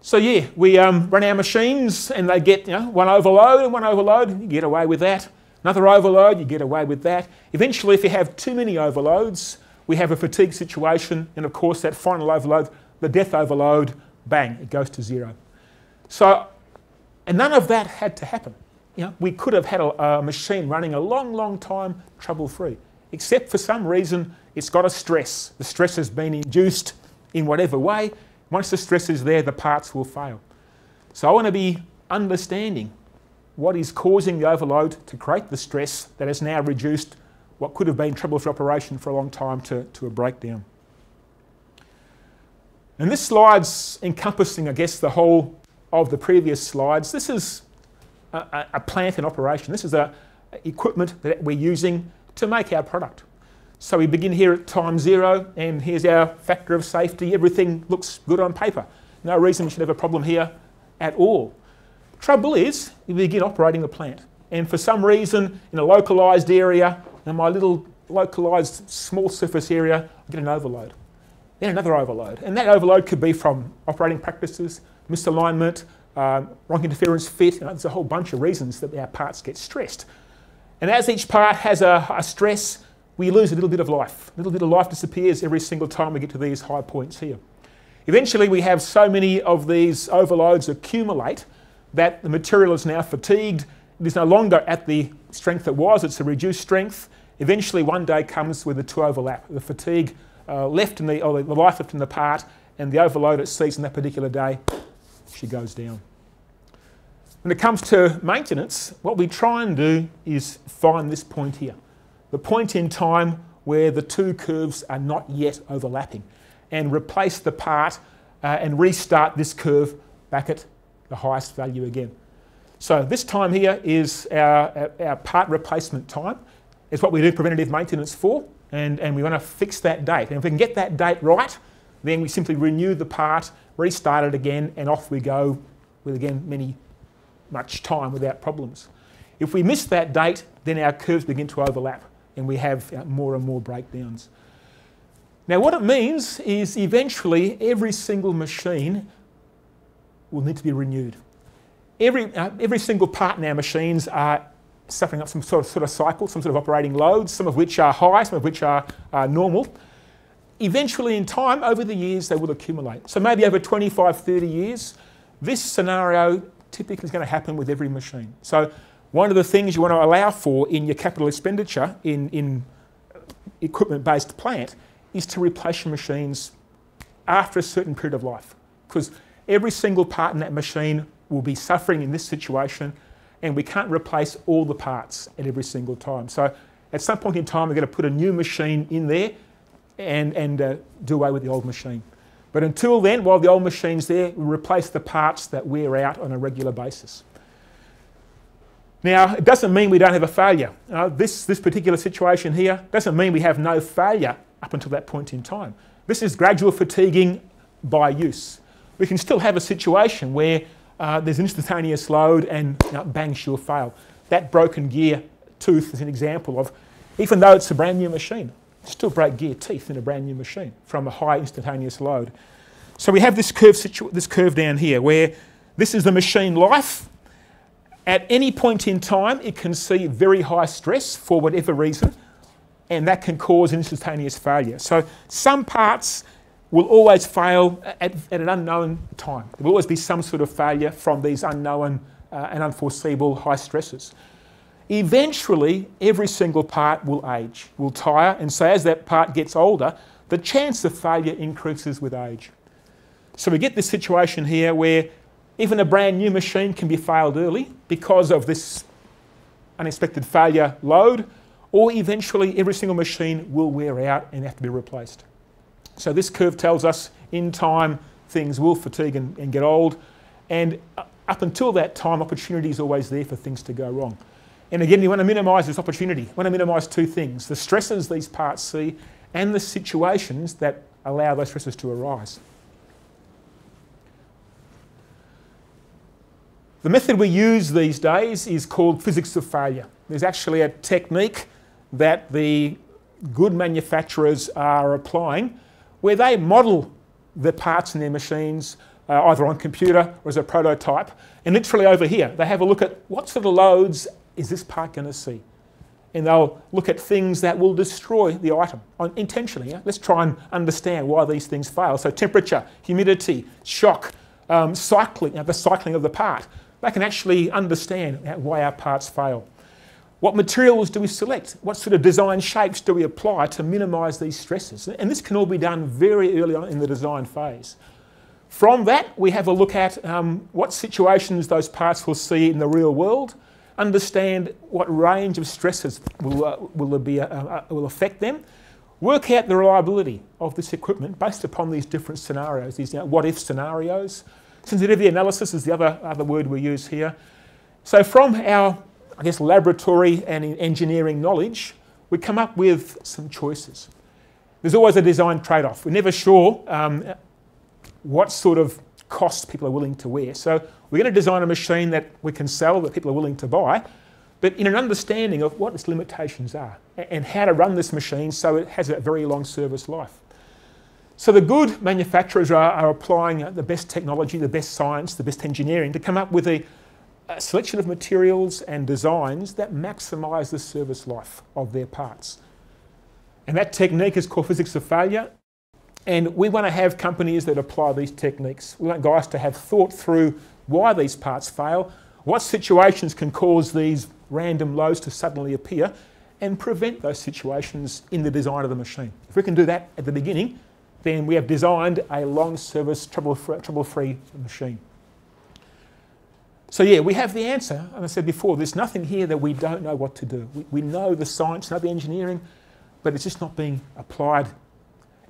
So yeah, we um, run our machines and they get, you know, one overload and one overload, you get away with that. Another overload, you get away with that. Eventually, if you have too many overloads, we have a fatigue situation, and of course that final overload, the death overload, bang, it goes to zero. So, and none of that had to happen. You know, we could have had a, a machine running a long, long time trouble-free, except for some reason it's got a stress. The stress has been induced in whatever way. Once the stress is there, the parts will fail. So I want to be understanding what is causing the overload to create the stress that is now reduced what could have been trouble for operation for a long time to, to a breakdown. And this slide's encompassing, I guess, the whole of the previous slides. This is a, a plant in operation. This is a, a equipment that we're using to make our product. So we begin here at time zero, and here's our factor of safety. Everything looks good on paper. No reason we should have a problem here at all. Trouble is, we begin operating the plant. And for some reason, in a localised area, in my little localised small surface area, I get an overload. Then another overload. And that overload could be from operating practices, misalignment, um, wrong interference fit. You know, there's a whole bunch of reasons that our parts get stressed. And as each part has a, a stress, we lose a little bit of life. A little bit of life disappears every single time we get to these high points here. Eventually we have so many of these overloads accumulate that the material is now fatigued. It is no longer at the strength it was, it's a reduced strength. Eventually one day comes where the two overlap. The fatigue uh, left in the, or the life left in the part, and the overload it sees in that particular day, she goes down. When it comes to maintenance, what we try and do is find this point here. The point in time where the two curves are not yet overlapping, and replace the part uh, and restart this curve back at the highest value again. So this time here is our, our, our part replacement time. It's what we do preventative maintenance for, and, and we want to fix that date. And if we can get that date right, then we simply renew the part, restart it again, and off we go with, again, many, much time without problems. If we miss that date, then our curves begin to overlap, and we have more and more breakdowns. Now what it means is eventually every single machine will need to be renewed. Every, uh, every single part in our machines are suffering up some sort of, sort of cycle, some sort of operating loads, some of which are high, some of which are uh, normal. Eventually in time, over the years, they will accumulate. So maybe over twenty-five, thirty years, this scenario typically is going to happen with every machine. So one of the things you want to allow for in your capital expenditure in, in equipment-based plant is to replace your machines after a certain period of life, because every single part in that machine will be suffering in this situation, and we can't replace all the parts at every single time. So at some point in time, we're going to put a new machine in there and, and uh, do away with the old machine. But until then, while the old machine's there, we replace the parts that wear out on a regular basis. Now, it doesn't mean we don't have a failure. Uh, this, this particular situation here doesn't mean we have no failure up until that point in time. This is gradual fatiguing by use. We can still have a situation where Uh, there's instantaneous load and you know, bang, she'll fail. That broken gear tooth is an example of, even though it's a brand new machine, still break gear teeth in a brand new machine from a high instantaneous load. So we have this curve, situ this curve down here where this is the machine life. At any point in time, it can see very high stress for whatever reason, and that can cause instantaneous failure. So some parts will always fail at, at an unknown time. There will always be some sort of failure from these unknown uh, and unforeseeable high stresses. Eventually, every single part will age, will tire, and so as that part gets older, the chance of failure increases with age. So we get this situation here where even a brand new machine can be failed early because of this unexpected failure load, or eventually every single machine will wear out and have to be replaced. So this curve tells us in time things will fatigue and, and get old, and up until that time opportunity is always there for things to go wrong. And again, you want to minimise this opportunity. You want to minimise two things: the stresses these parts see and the situations that allow those stresses to arise. The method we use these days is called physics of failure. There's actually a technique that the good manufacturers are applying where they model the parts in their machines uh, either on computer or as a prototype, and literally over here they have a look at what sort of loads is this part going to see, and they'll look at things that will destroy the item on, intentionally. Yeah? Let's try and understand why these things fail. So temperature, humidity, shock, um, cycling, you know, the cycling of the part. They can actually understand you know, why our parts fail. What materials do we select? What sort of design shapes do we apply to minimise these stresses? And this can all be done very early on in the design phase. From that, we have a look at um, what situations those parts will see in the real world, understand what range of stresses will, uh, will, be, uh, uh, will affect them, work out the reliability of this equipment based upon these different scenarios, these you know, what-if scenarios. Sensitivity analysis is the other, other word we use here. So from our I guess laboratory and engineering knowledge, we come up with some choices. There's always a design trade-off. We're never sure um, what sort of costs people are willing to wear. So we're going to design a machine that we can sell, that people are willing to buy, but in an understanding of what its limitations are and how to run this machine so it has a very long service life. So the good manufacturers are, are applying the best technology, the best science, the best engineering to come up with a a selection of materials and designs that maximise the service life of their parts. And that technique is called Physics of Failure. And we want to have companies that apply these techniques. We want guys to have thought through why these parts fail, what situations can cause these random lows to suddenly appear, and prevent those situations in the design of the machine. If we can do that at the beginning, then we have designed a long service, trouble-free machine. So yeah, we have the answer. And I said before, there's nothing here that we don't know what to do. We, we know the science, know the engineering, but it's just not being applied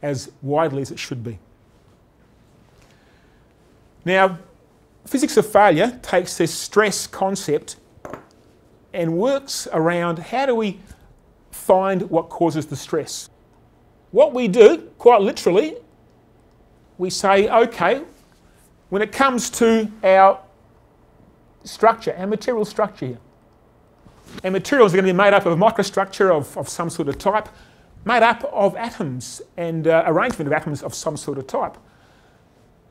as widely as it should be. Now, physics of failure takes this stress concept and works around how do we find what causes the stress. What we do, quite literally, we say, okay, when it comes to our structure, our material structure here, our materials are going to be made up of a microstructure of, of some sort of type, made up of atoms and uh, arrangement of atoms of some sort of type.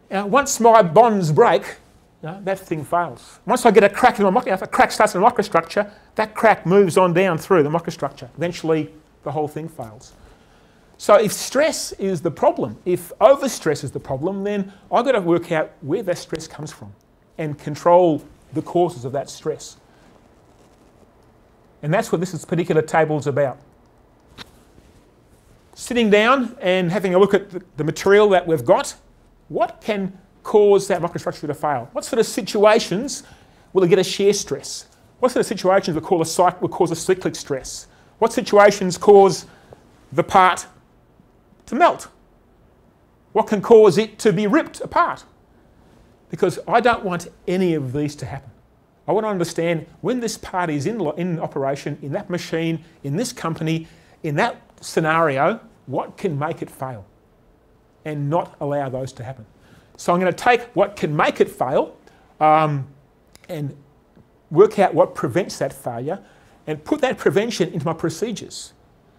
Now, once my bonds break, no, that thing fails. Once I get a crack in my microstructure, if a crack starts in the microstructure, that crack moves on down through the microstructure. Eventually, the whole thing fails. So if stress is the problem, if overstress is the problem, then I've got to work out where that stress comes from and control the causes of that stress. And that's what this is particular table's about. Sitting down and having a look at the, the material that we've got, what can cause that microstructure to fail? What sort of situations will it get a shear stress? What sort of situations will cause a, will cause a cyclic stress? What situations cause the part to melt? What can cause it to be ripped apart? Because I don't want any of these to happen. I want to understand when this part is in, in operation, in that machine, in this company, in that scenario, what can make it fail and not allow those to happen. So I'm going to take what can make it fail um, and work out what prevents that failure and put that prevention into my procedures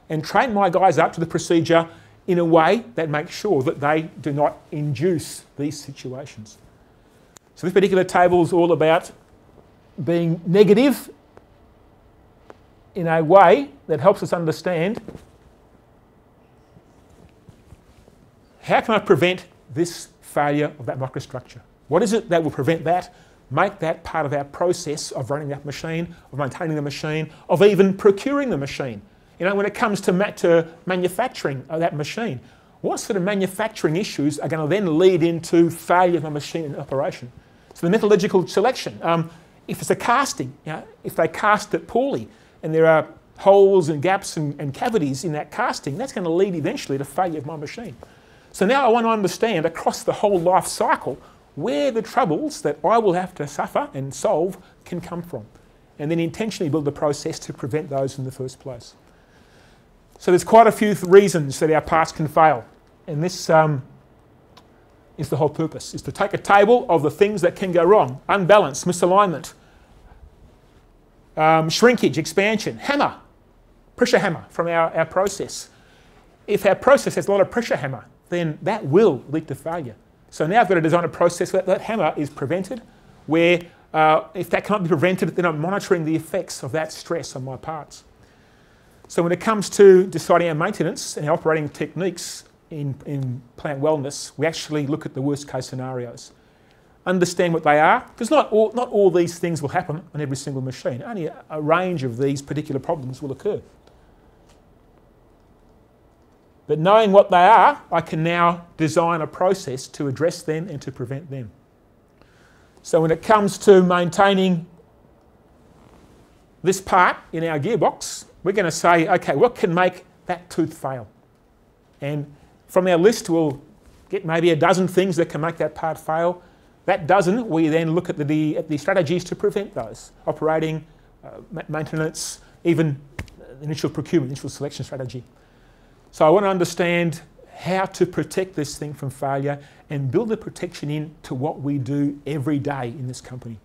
and train my guys up to the procedure in a way that makes sure that they do not induce these situations. So this particular table is all about being negative in a way that helps us understand how can I prevent this failure of that microstructure. What is it that will prevent that, make that part of our process of running that machine, of maintaining the machine, of even procuring the machine? You know, when it comes to, ma to manufacturing of that machine, what sort of manufacturing issues are going to then lead into failure of a machine in operation? So the metallurgical selection, um, if it's a casting, you know, if they cast it poorly and there are holes and gaps and, and cavities in that casting, that's going to lead eventually to failure of my machine. So now I want to understand across the whole life cycle where the troubles that I will have to suffer and solve can come from, and then intentionally build the process to prevent those in the first place. So there's quite a few th reasons that our parts can fail, and this um, is the whole purpose, is to take a table of the things that can go wrong: unbalance, misalignment, um, shrinkage, expansion, hammer, pressure hammer from our, our process. If our process has a lot of pressure hammer, then that will lead to failure. So now I've got to design a process where that hammer is prevented, where uh, if that cannot be prevented, then I'm monitoring the effects of that stress on my parts. So when it comes to deciding our maintenance and our operating techniques in, in plant wellness, we actually look at the worst case scenarios. Understand what they are, because not all, not all these things will happen on every single machine. Only a, a range of these particular problems will occur. But knowing what they are, I can now design a process to address them and to prevent them. So when it comes to maintaining this part in our gearbox, we're going to say, okay, what can make that tooth fail? And from our list, we'll get maybe a dozen things that can make that part fail. That dozen, we then look at the, at the strategies to prevent those: operating, uh, maintenance, even initial procurement, initial selection strategy. So I want to understand how to protect this thing from failure and build the protection in to what we do every day in this company.